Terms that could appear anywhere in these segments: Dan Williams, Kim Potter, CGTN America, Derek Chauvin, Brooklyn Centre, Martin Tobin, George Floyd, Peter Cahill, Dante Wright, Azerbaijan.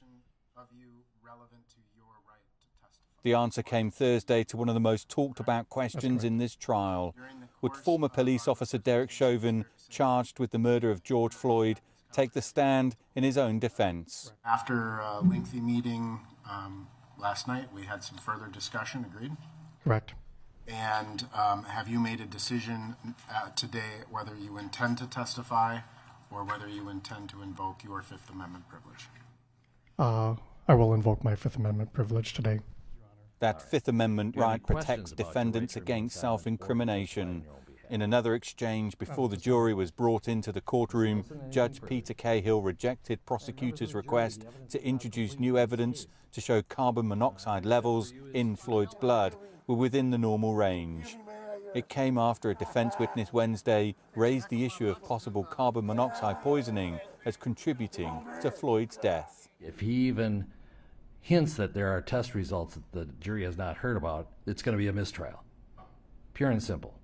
position of you relevant to your right to testify? The answer came Thursday to one of the most talked about questions in this trial. Would former police officer Derek Chauvin, charged with the murder of George Floyd, take the stand in his own defense? After a lengthy meeting last night, we had some further discussion, agreed? Correct. And have you made a decision today whether you intend to testify or whether you intend to invoke your Fifth Amendment privilege? I will invoke my Fifth Amendment privilege today. That Fifth Amendment right protects defendants against self-incrimination. In another exchange before the jury was brought into the courtroom, Judge Peter Cahill rejected prosecutors' request to introduce new evidence to show carbon monoxide levels in Floyd's blood were within the normal range. It came after a defense witness Wednesday raised the issue of possible carbon monoxide poisoning as contributing to Floyd's death. If he even hints that there are test results that the jury has not heard about, it's going to be a mistrial, pure and simple.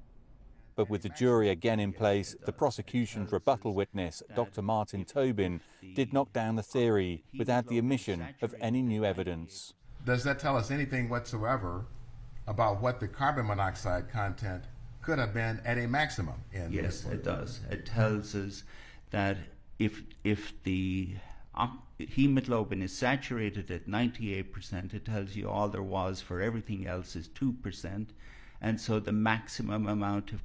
But with the jury again in place, the prosecution's rebuttal witness, Dr. Martin Tobin, did knock down the theory without the omission of any new evidence. Does that tell us anything whatsoever about what the carbon monoxide content could have been at a maximum? Yes, it does. It tells us that if the hemoglobin is saturated at 98%, it tells you all there was for everything else is 2%. And so the maximum amount of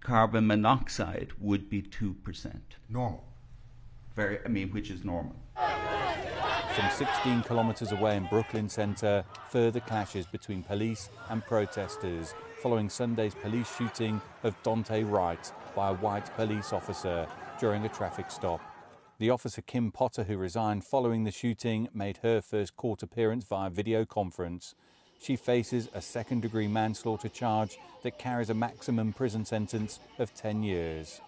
carbon monoxide would be 2%. Normal. Which is normal. From 16 kilometers away in Brooklyn Centre, further clashes between police and protesters following Sunday's police shooting of Dante Wright by a white police officer during a traffic stop. The officer Kim Potter, who resigned following the shooting, made her first court appearance via video conference. She faces a second-degree manslaughter charge that carries a maximum prison sentence of 10 years.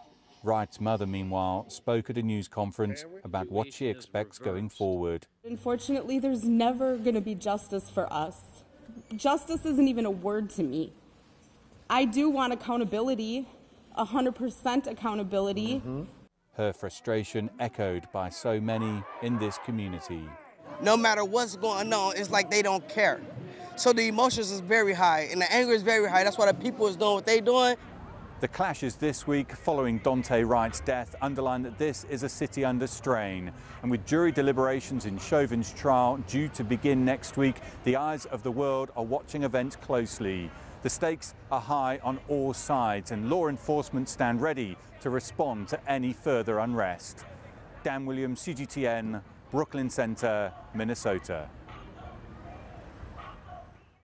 Wright's mother, meanwhile, spoke at a news conference about what she expects going forward. Unfortunately, there's never going to be justice for us. Justice isn't even a word to me. I do want accountability, 100% accountability. Her frustration echoed by so many in this community. No matter what's going on, it's like they don't care. So the emotions is very high and the anger is very high. That's why the people is doing what they're doing. The clashes this week following Dante Wright's death underline that this is a city under strain. And with jury deliberations in Chauvin's trial due to begin next week, the eyes of the world are watching events closely. The stakes are high on all sides and law enforcement stand ready to respond to any further unrest. Dan Williams, CGTN, Brooklyn Centre, Minnesota.